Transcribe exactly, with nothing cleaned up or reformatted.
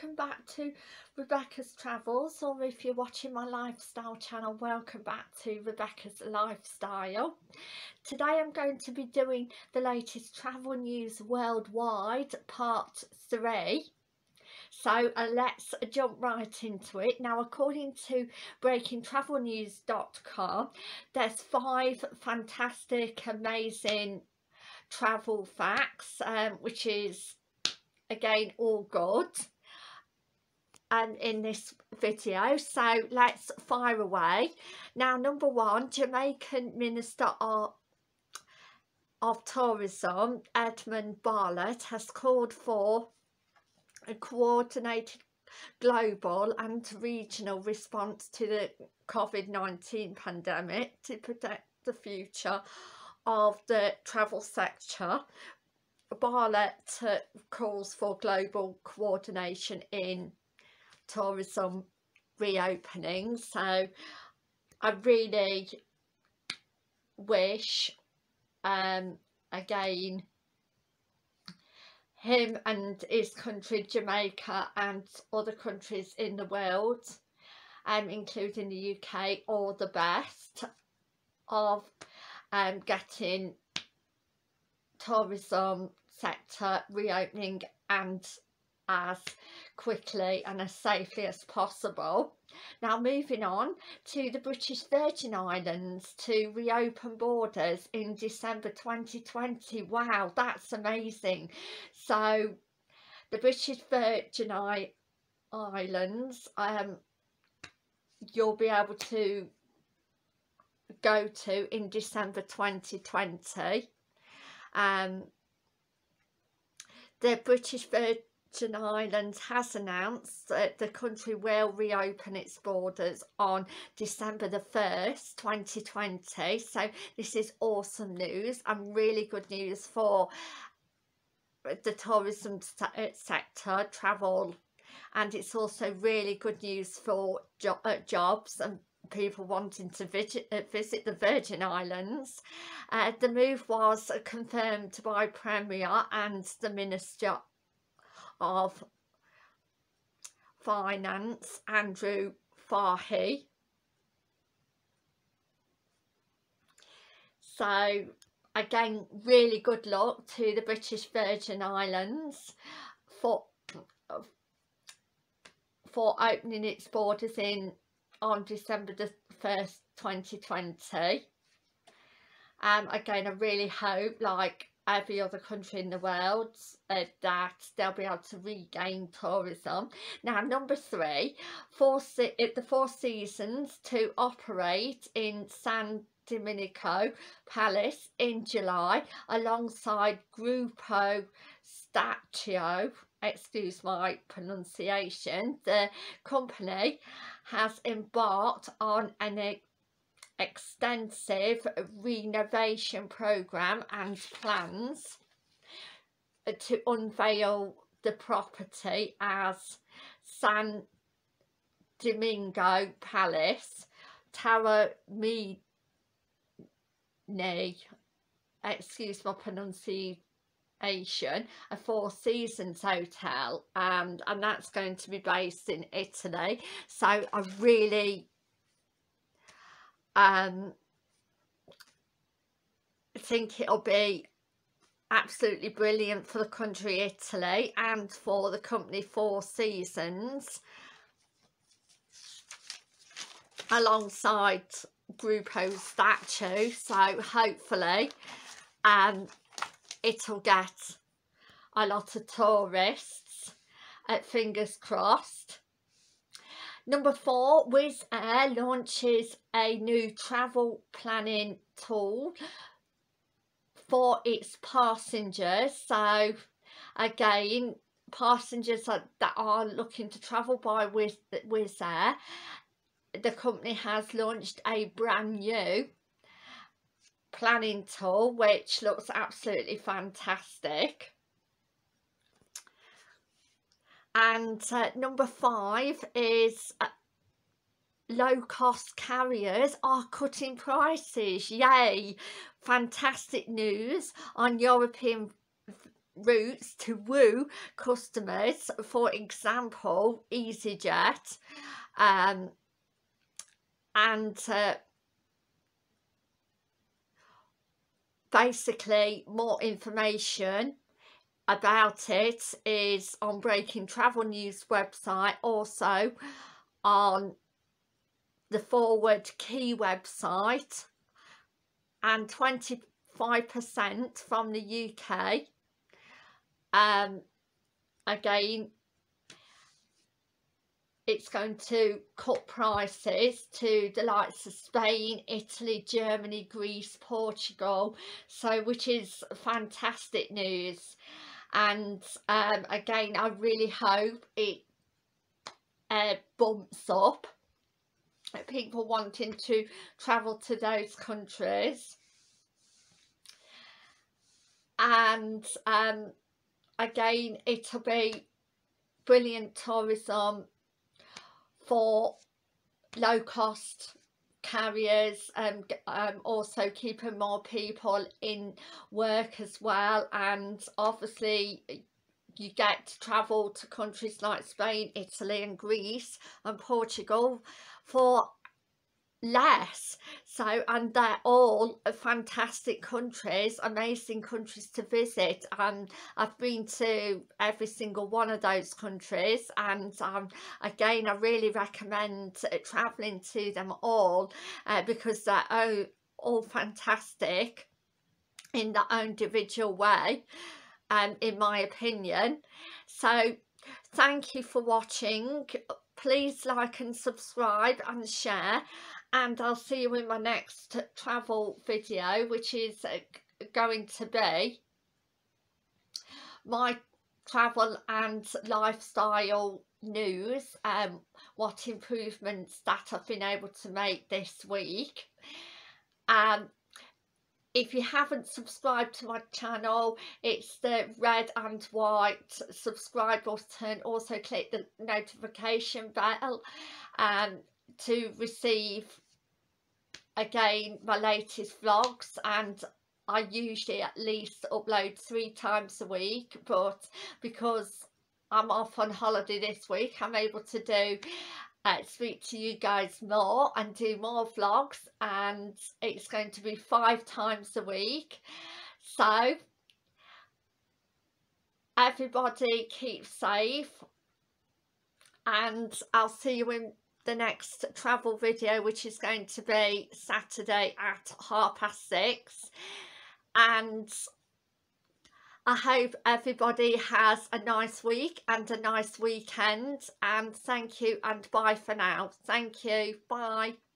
welcome back to Rebecca's Travels, or if you're watching my lifestyle channel, welcome back to Rebecca's Lifestyle. Today I'm going to be doing the latest travel news worldwide, part three. So uh, let's jump right into it. Now, according to breaking travel news dot com, there's five fantastic, amazing travel facts, um, which is again all good, and um, in this video, so let's fire away. Now, number one, Jamaican Minister of, of Tourism Edmund Bartlett has called for a coordinated global and regional response to the COVID nineteen pandemic to protect the future of the travel sector. Bartlett uh, calls for global coordination in tourism reopening. So I really wish, um, again, him and his country, Jamaica, and other countries in the world, um, including the U K, all the best of um, getting tourism sector reopening and as quickly and as safely as possible. Now, moving on to the British Virgin Islands to reopen borders in December twenty twenty. Wow, that's amazing. So the British Virgin I Islands, um, you'll be able to go to in December twenty twenty. Um, the British Virgin Islands has announced that the country will reopen its borders on December the first twenty twenty, so this is awesome news and really good news for the tourism sector, travel, and it's also really good news for jo uh, jobs and people wanting to visit the Virgin Islands. Uh, the move was confirmed by Premier and the Minister of Finance, Andrew Farhey. So again, really good luck to the British Virgin Islands for, for opening its borders in on December the first twenty twenty. Um, again, I really hope, like every other country in the world, uh, that they'll be able to regain tourism. Now, number three, four se the Four Seasons to operate in San Domenico Palace in July alongside Grupo Statio. Excuse my pronunciation. The company has embarked on an e extensive renovation programme and plans to unveil the property as San Domenico Palace Tower Meaney. Excuse my pronunciation. A Four Seasons hotel, and and that's going to be based in Italy. So I really um think it'll be absolutely brilliant for the country Italy and for the company Four Seasons, alongside Gruppo Statio. So hopefully um it'll get a lot of tourists, uh, fingers crossed. Number four, Wizz Air launches a new travel planning tool for its passengers. So again, passengers that, that are looking to travel by Wizz, Wizz Air, the company has launched a brand new planning tool, which looks absolutely fantastic. And uh, number five is uh, low-cost carriers are cutting prices. Yay, fantastic news on European routes to woo customers, for example EasyJet, um, and uh, basically more information about it is on Breaking Travel News website, also on the Forward Key website, and twenty-five percent from the U K. Um, again, it's going to cut prices to the likes of Spain, Italy, Germany, Greece, Portugal, so which is fantastic news. And um, again, I really hope it uh, bumps up people wanting to travel to those countries. And um, again, it'll be brilliant tourism for low-cost carriers, and um, also keeping more people in work as well. And obviously you get to travel to countries like Spain, Italy and Greece and Portugal for less, so, and they're all fantastic countries, amazing countries to visit. And um, I've been to every single one of those countries, and um, again, I really recommend uh, traveling to them all, uh, because they're all, all fantastic in their own individual way, um, in my opinion. So thank you for watching. Please like and subscribe and share, and I'll see you in my next travel video, which is going to be my travel and lifestyle news, um, what improvements that I've been able to make this week. Um, if you haven't subscribed to my channel, it's the red and white subscribe button. Also click the notification bell um, to receive again my latest vlogs, and I usually at least upload three times a week, but because I'm off on holiday this week, I'm able to do Uh, speak to you guys more and do more vlogs, and it's going to be five times a week. So everybody keep safe, and I'll see you in the next travel video, which is going to be Saturday at half past six. And I hope everybody has a nice week and a nice weekend, and thank you and bye for now. Thank you, bye.